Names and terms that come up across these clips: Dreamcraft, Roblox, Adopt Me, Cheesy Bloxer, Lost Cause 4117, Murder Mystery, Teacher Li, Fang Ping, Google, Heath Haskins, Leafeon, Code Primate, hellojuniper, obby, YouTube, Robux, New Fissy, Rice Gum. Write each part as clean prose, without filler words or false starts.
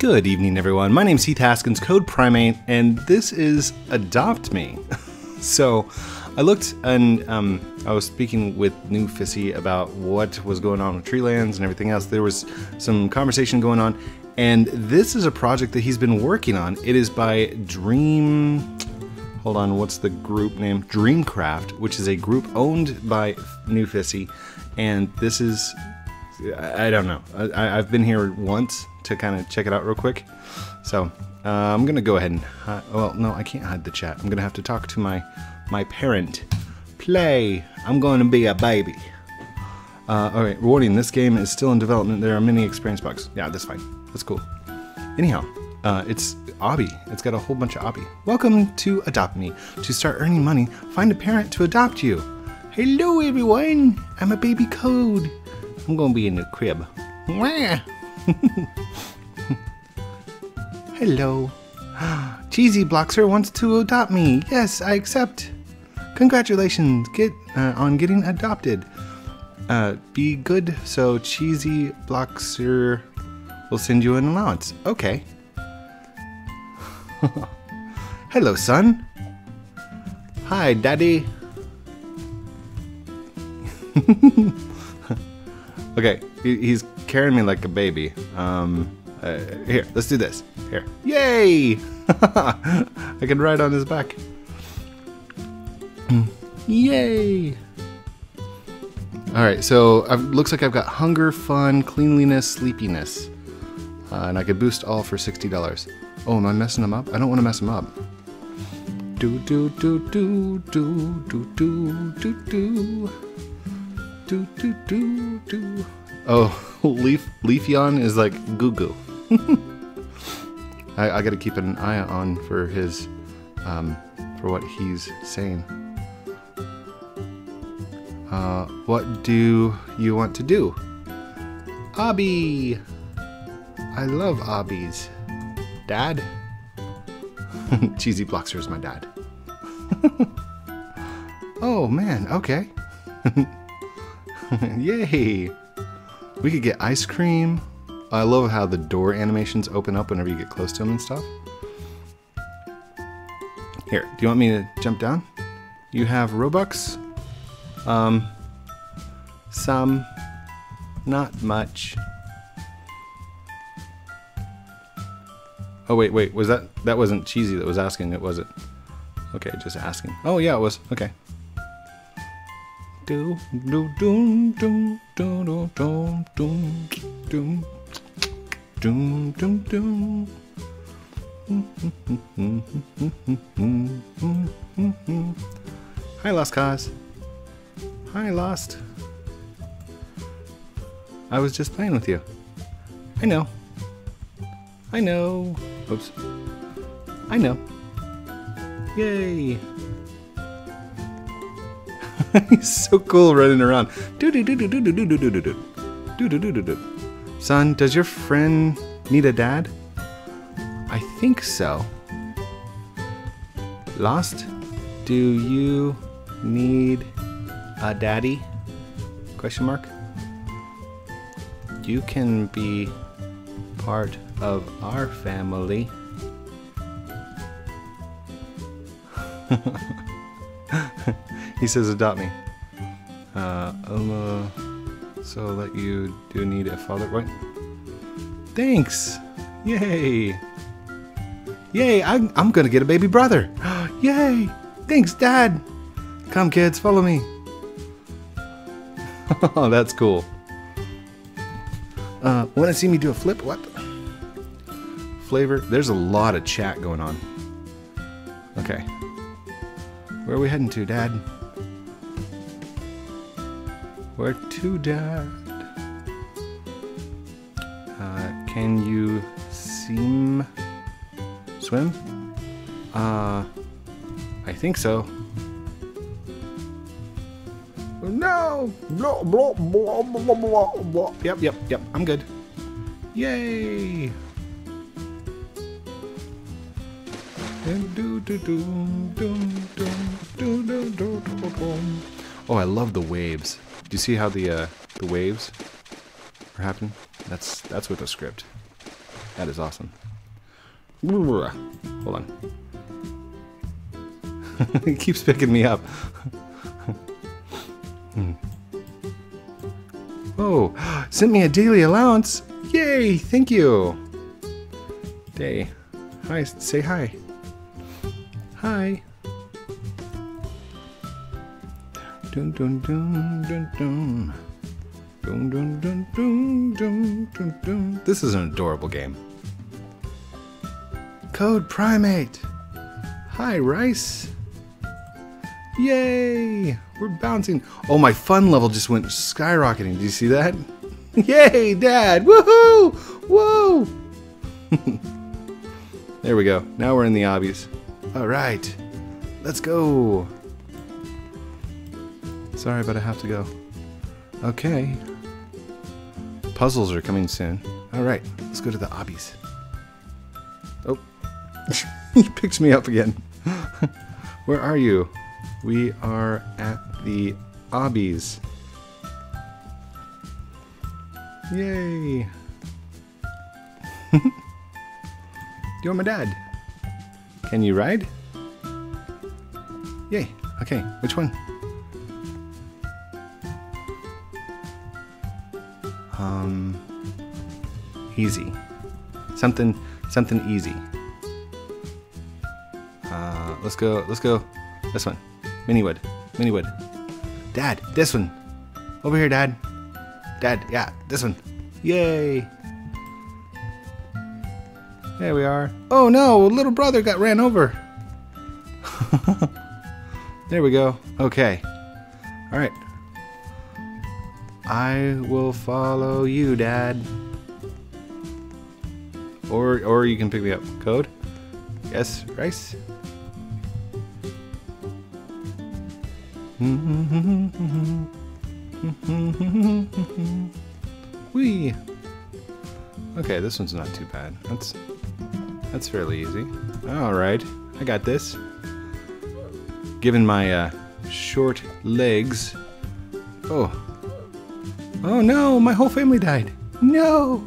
Good evening, everyone. My name's Heath Haskins, Code Primate, and this is Adopt Me. So I looked and I was speaking with New Fissy about what was going on with Treelands and everything else. There was some conversation going on, and this is a project that he's been working on. It is by hold on, what's the group name? Dreamcraft, which is a group owned by New Fissy, and this is, I don't know. I've been here once to kind of check it out real quick. So I'm gonna go ahead and hide. Well, no, I can't hide the chat. I'm gonna have to talk to my parent. Play. I'm gonna be a baby. Alright, warning, this game is still in development. There are many experience bugs. Yeah, that's fine. That's cool. Anyhow, it's obby. It's got a whole bunch of obby. Welcome to Adopt Me. To start earning money, find a parent to adopt you. Hello, everyone. I'm a baby code. I'm gonna be in the crib. Hello. Cheesy Bloxer wants to adopt me. Yes, I accept. Congratulations on getting adopted. Be good, so Cheesy Bloxer will send you an allowance. Okay. Hello, son. Hi, daddy. Okay, he's carrying me like a baby. Here, let's do this. Here. Yay! I can ride on his back. Yay! Alright, so it looks like I've got hunger, fun, cleanliness, sleepiness. And I could boost all for $60. Oh, am I messing them up? I don't want to mess them up. Do, do, do, do, do, do, do, do, do. Do, do, do, do. Oh, Leafeon is like goo-goo. I gotta keep an eye on for his, for what he's saying. What do you want to do? Obby! I love obbies. Dad? Cheesy Bloxer is my dad. Oh man, okay. Yay! We could get ice cream. I love how the door animations open up whenever you get close to them and stuff. Here, do you want me to jump down? You have Robux? Some. Not much. Oh wait, was that wasn't Cheesy that was asking it, was it? Okay, just asking. Oh yeah, it was, okay. Do do do do do do do do do do do. Hi, Lost Cause. Hi, Lost. I was just playing with you. I know. I know. Oops. I know. Yay. He's so cool running around. Son, does your friend need a dad? I think so. Lost, do you need a daddy? Question mark. You can be part of our family. He says, adopt me. So that you do need a father. What? Thanks. Yay. Yay, I'm gonna get a baby brother. Yay. Thanks, Dad. Come, kids, follow me. Oh, that's cool. Wanna see me do a flip? What? Flavor. There's a lot of chat going on. Okay. Where are we heading to, Dad? Where to, Dad? Can you swim? I think so. No! Blah, blah, blah, blah, blah, blah. Yep, I'm good. Yay! Oh, I love the waves. Do you see how the waves are happening? That's with the script. That is awesome. Hold on. It keeps picking me up. Oh, sent me a daily allowance. Yay, thank you. Day. Hi, say hi. Hi. Dun dun dun dun dun. Dun dun dun dun dun dun dun. This is an adorable game. Code Primate. Hi, Rice. Yay! We're bouncing. Oh, my fun level just went skyrocketing. Did you see that? Yay, Dad! Woohoo! Whoa! There we go. Now we're in the obbies. All right, let's go. Sorry, but I have to go. Okay. Puzzles are coming soon. All right, let's go to the obbies. Oh, he picks me up again. Where are you? We are at the obbies. Yay! You're my dad. Can you ride? Yay. Okay, which one? Easy. Something easy. Let's go. This one. Mini wood. Dad, this one. Over here, Dad. Dad, yeah, this one. Yay. There we are. Oh no, little brother got ran over. There we go. Okay. All right. I will follow you, Dad. Or you can pick me up. Code? Yes, Rice? Wee. Okay, this one's not too bad. That's fairly easy. All right, I got this. Given my short legs. Oh. Oh no! My whole family died. No,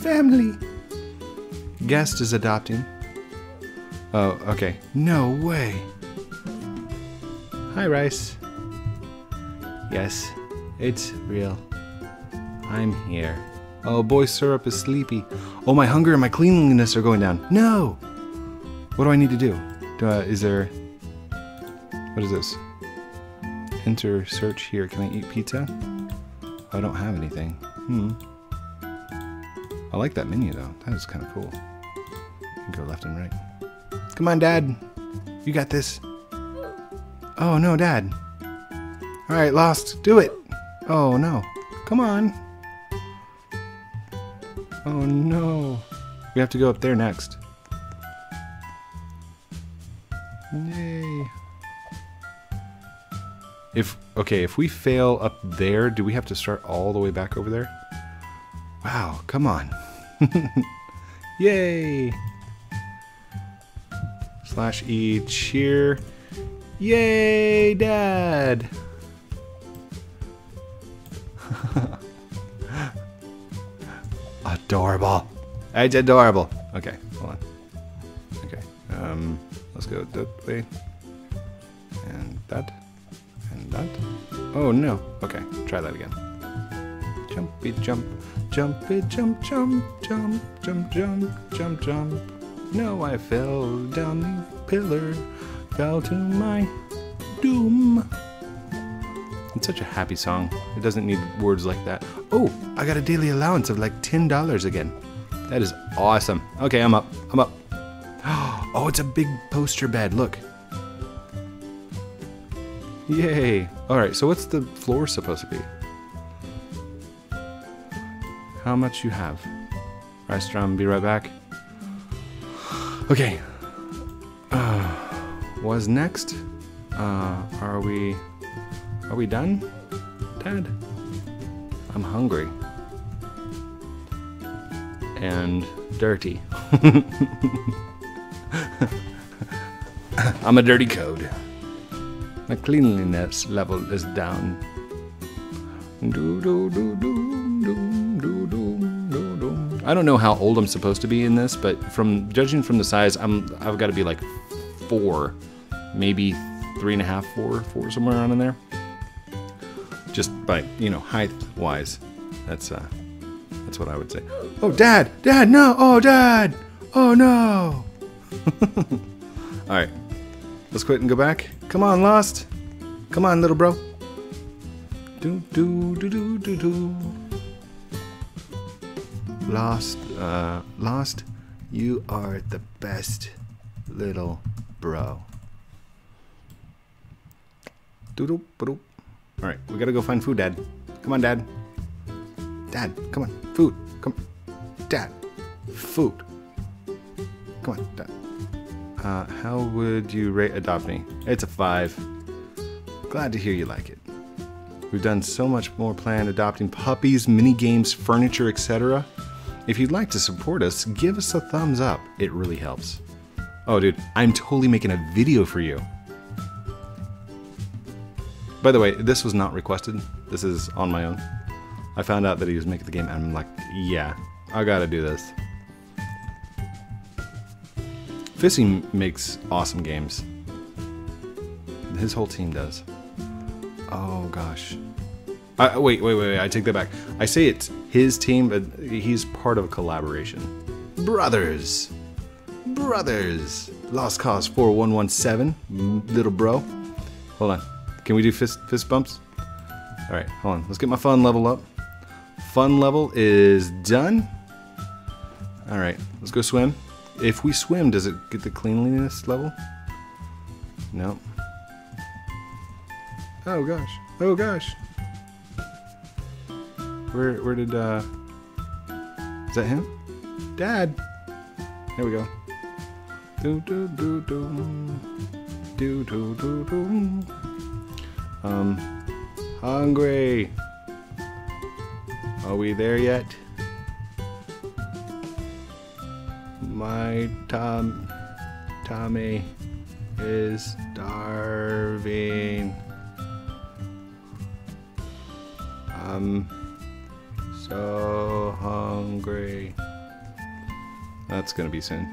family. Guest is adopting. Oh, okay. No way. Hi, Rice. Yes, it's real. I'm here. Oh, boy syrup is sleepy. Oh, my hunger and my cleanliness are going down. No! What do I need to do? What is this? Enter search here. Can I eat pizza? I don't have anything. I like that menu, though. That is kind of cool. You can go left and right. Come on, Dad. You got this. Oh, no, Dad. All right, Lost. Do it. Oh, no. Come on. Oh, no. We have to go up there next. Yay. If we fail up there, do we have to start all the way back over there? Wow, come on. Yay. /E, cheer. Yay, Dad! Adorable. It's adorable. Okay, hold on. Okay, let's go that way. And that. And that. Oh, no. Okay, try that again. Jumpy jump. Jumpy jump, jump, jump, jump, jump, jump, jump. No, I fell down the pillar. Fell to my doom. It's such a happy song. It doesn't need words like that. Oh, I got a daily allowance of like $10 again. That is awesome. Okay, I'm up. Oh, it's a big poster bed. Look. Yay. All right, so what's the floor supposed to be? How much you have? Restaurant, be right back. Okay. Was next. Are we done? Dad? I'm hungry. And dirty. I'm a dirty code. My cleanliness level is down. Do do do do do do do do do. I don't know how old I'm supposed to be in this, but from judging from the size, I've got to be like 4, maybe 3.5, 4, somewhere around in there. Just by, you know, height-wise, that's what I would say. Oh, Dad! Dad, no! Oh, Dad! Oh, no! All right, let's quit and go back. Come on, Lost! Come on, little bro. Do do do do do do. Lost, Lost. You are the best, little bro. Doodle, doodle. All right, we gotta go find food, Dad. Come on, Dad. Dad, come on, food. Come, Dad, food. Come on, Dad. How would you rate Adopt Me? It's a 5. Glad to hear you like it. We've done so much more planned, adopting puppies, mini games, furniture, etc. If you'd like to support us, give us a thumbs up. It really helps. Oh, dude, I'm totally making a video for you. By the way, this was not requested. This is on my own. I found out that he was making the game, and I'm like, yeah, I gotta do this. Fissy makes awesome games. His whole team does. Oh gosh. Wait, I take that back. I say it's his team, but he's part of a collaboration. Brothers! Brothers! Lost Cause 4117, little bro. Hold on. Can we do fist bumps? Alright, hold on. Let's get my fun level up. Fun level is done. Alright, let's go swim. If we swim, does it get the cleanliness level? No. Oh gosh! Oh gosh! Where did is that him? Dad! There we go. Do do do do do do do do. Hungry. Are we there yet? My Tommy is starving. I'm so hungry. That's gonna be soon.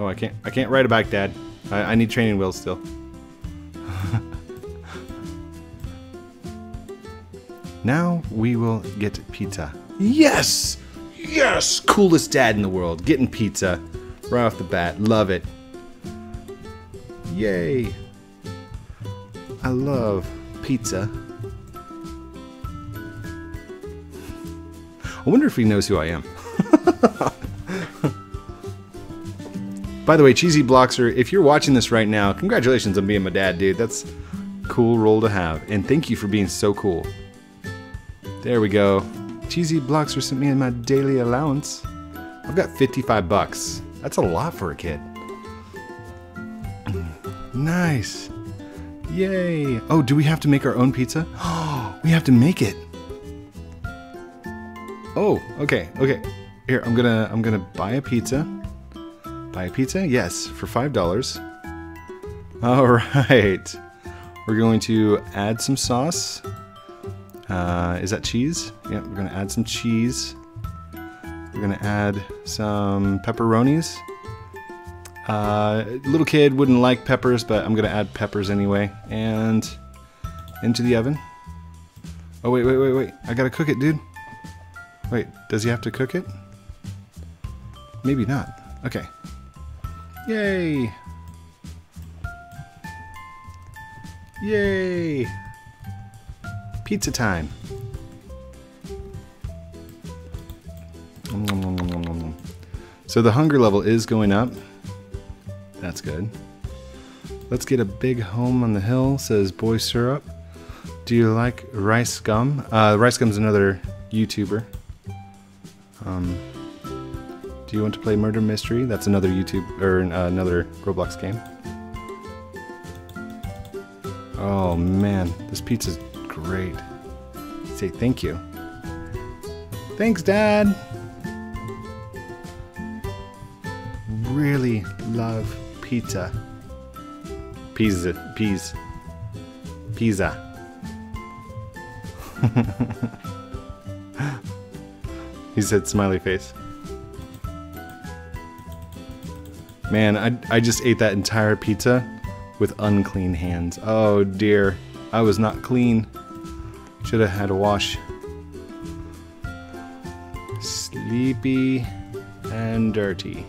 Oh, I can't ride it back, Dad. I need training wheels still. Now we will get pizza. Yes! Yes! Coolest dad in the world. Getting pizza right off the bat. Love it. Yay. I love pizza. I wonder if he knows who I am. By the way, Cheesy Bloxer, if you're watching this right now, congratulations on being my dad, dude. That's a cool role to have. And thank you for being so cool. There we go. Cheesy Bloxer sent me in my daily allowance. I've got 55 bucks. That's a lot for a kid. Nice. Yay. Oh, do we have to make our own pizza? Oh, we have to make it. Oh, okay. Here, I'm gonna buy a pizza. Buy a pizza? Yes, for $5. All right. We're going to add some sauce. Is that cheese? Yeah, we're gonna add some cheese. We're gonna add some pepperonis. Little kid wouldn't like peppers, but I'm gonna add peppers anyway. And into the oven. Oh, wait. I gotta cook it, dude. Wait, does he have to cook it? Maybe not. Okay. Yay! Yay! Pizza time. So the hunger level is going up. That's good. Let's get a big home on the hill, says Boy Syrup. Do you like Rice Gum? Rice Gum's another YouTuber. Do you want to play Murder Mystery? That's another YouTube or another Roblox game. Oh man, this pizza's great. Say thank you. Thanks, Dad. Really love pizza. Pizza. He said smiley face. Man, I just ate that entire pizza with unclean hands. Oh dear, I was not clean. Should have had a wash. Sleepy and dirty.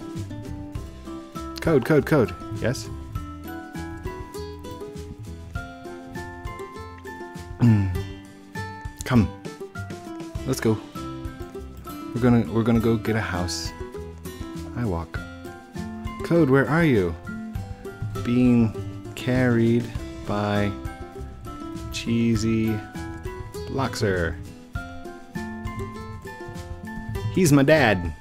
Code, code, code. Yes? Come. Let's go. We're gonna go get a house. I walk. Code, where are you? Being carried by Cheesy Bloxer. He's my dad.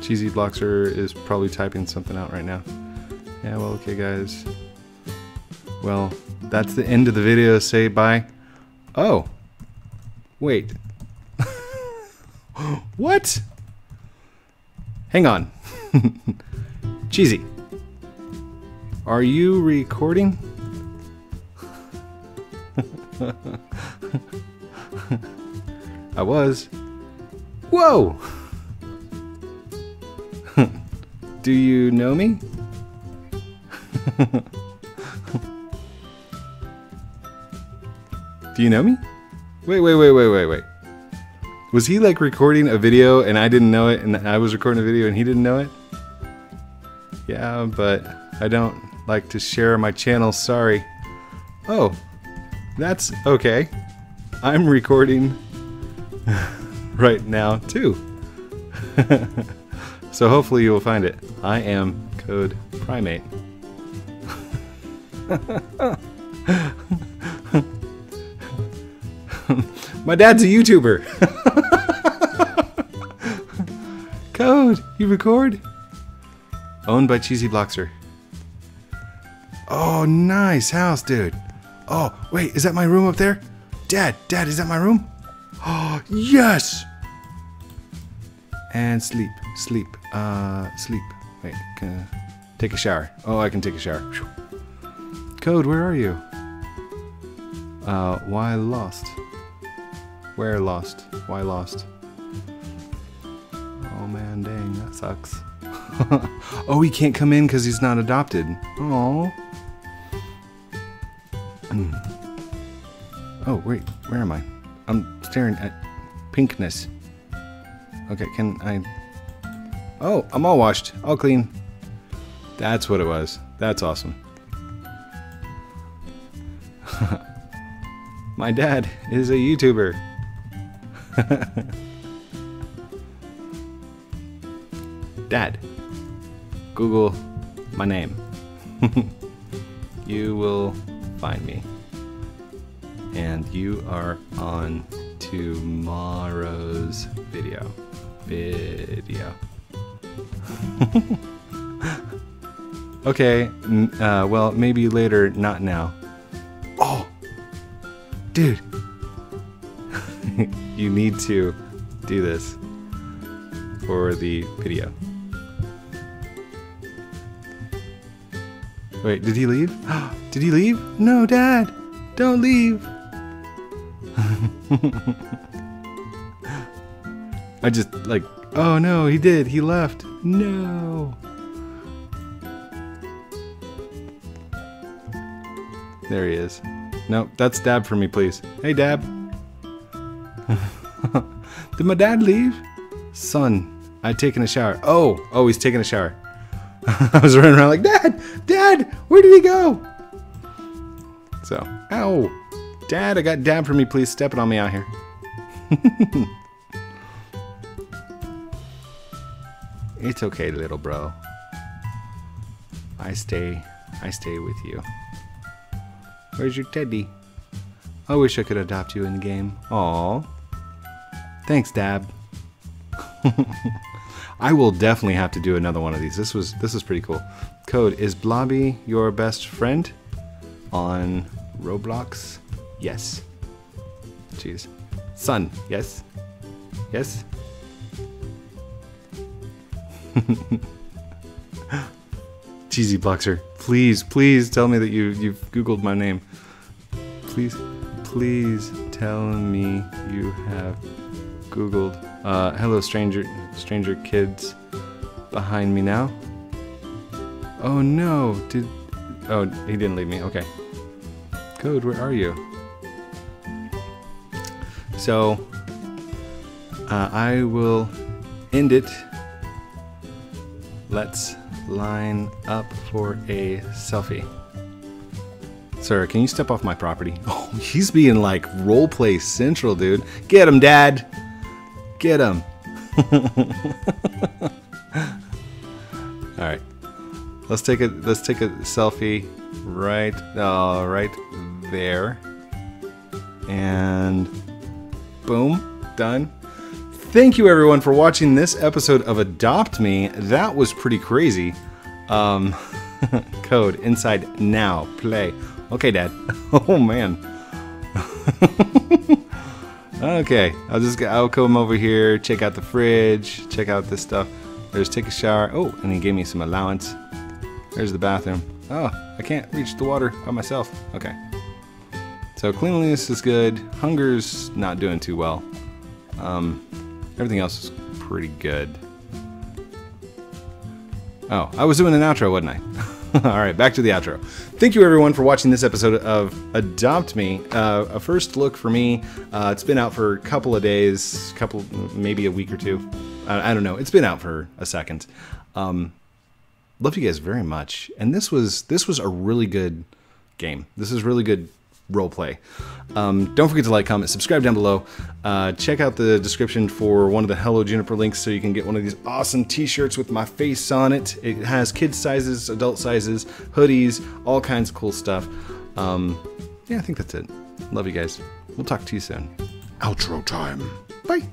Cheesy Bloxer is probably typing something out right now. Yeah, well, okay, guys. Well, that's the end of the video. Say bye. Oh, wait. What? Hang on. Cheesy, are you recording? I was. Whoa! Do you know me? Do you know me? Wait. Was he like recording a video and I didn't know it, and I was recording a video and he didn't know it? Yeah, but I don't like to share my channel, sorry. Oh, that's okay. I'm recording right now too. So hopefully you will find it. I am Code Primate. My dad's a YouTuber. Code, you record? Owned by Cheesy Bloxer. Oh, nice house, dude. Oh, wait, is that my room up there? Dad, is that my room? Oh, yes! And sleep. Wait, can I take a shower? Oh, I can take a shower. Whew. Code, where are you? Why lost? Where lost? Why lost? Oh man, dang, that sucks. Oh, he can't come in because he's not adopted. Oh. Oh, wait, where am I? I'm staring at pinkness. Okay, can I... Oh, I'm all washed, all clean. That's what it was. That's awesome. My dad is a YouTuber. Dad, Google my name. You will find me. And you are on tomorrow's video. Okay, well, maybe later, not now. Oh! Dude! You need to do this for the video. Wait, did he leave? Did he leave? No, Dad! Don't leave! I just, like, oh no, he did, he left. No! There he is. No, that's Dab for me, please. Hey, Dab. Did my dad leave? Son, I'd taken a shower. Oh, he's taking a shower. I was running around like, Dad, where did he go? So, ow. Dad, I got Dab for me, please. Step it on me out here. It's okay, little bro. I stay with you. Where's your teddy? I wish I could adopt you in the game. Aww. Thanks, Dab. I will definitely have to do another one of these. This is pretty cool. Code, is Blobby your best friend on Roblox? Yes. Jeez. Son, yes? Yes? Cheesy Bloxer, please, please tell me that you've Googled my name. Please, please tell me you have Googled. Hello, stranger kids behind me now. Oh no, oh, he didn't leave me, okay. Code, where are you? So, I will end it. Let's line up for a selfie. Sir, can you step off my property? Oh, he's being like roleplay central, dude. Get him, Dad. Get him. All right, let's take a selfie right there, and boom, done. Thank you everyone for watching this episode of Adopt Me. That was pretty crazy. Code, inside now, play. Okay, Dad. Oh man. Okay, I'll come over here, check out the fridge, check out this stuff. There's take a shower. Oh, and he gave me some allowance. There's the bathroom. Oh, I can't reach the water by myself. Okay. So cleanliness is good. Hunger's not doing too well. Everything else is pretty good. Oh, I was doing an outro, wasn't I? All right, back to the outro. Thank you everyone for watching this episode of Adopt Me. A first look for me. It's been out for a couple of days, maybe a week or two. I don't know. It's been out for a second. Love you guys very much. And this was a really good game. This is really good roleplay. Don't forget to like, comment, subscribe down below. Check out the description for one of the Hello Juniper links so you can get one of these awesome t-shirts with my face on it. It has kids sizes, adult sizes, hoodies, all kinds of cool stuff. Yeah, I think that's it. Love you guys. We'll talk to you soon. Outro time. Bye.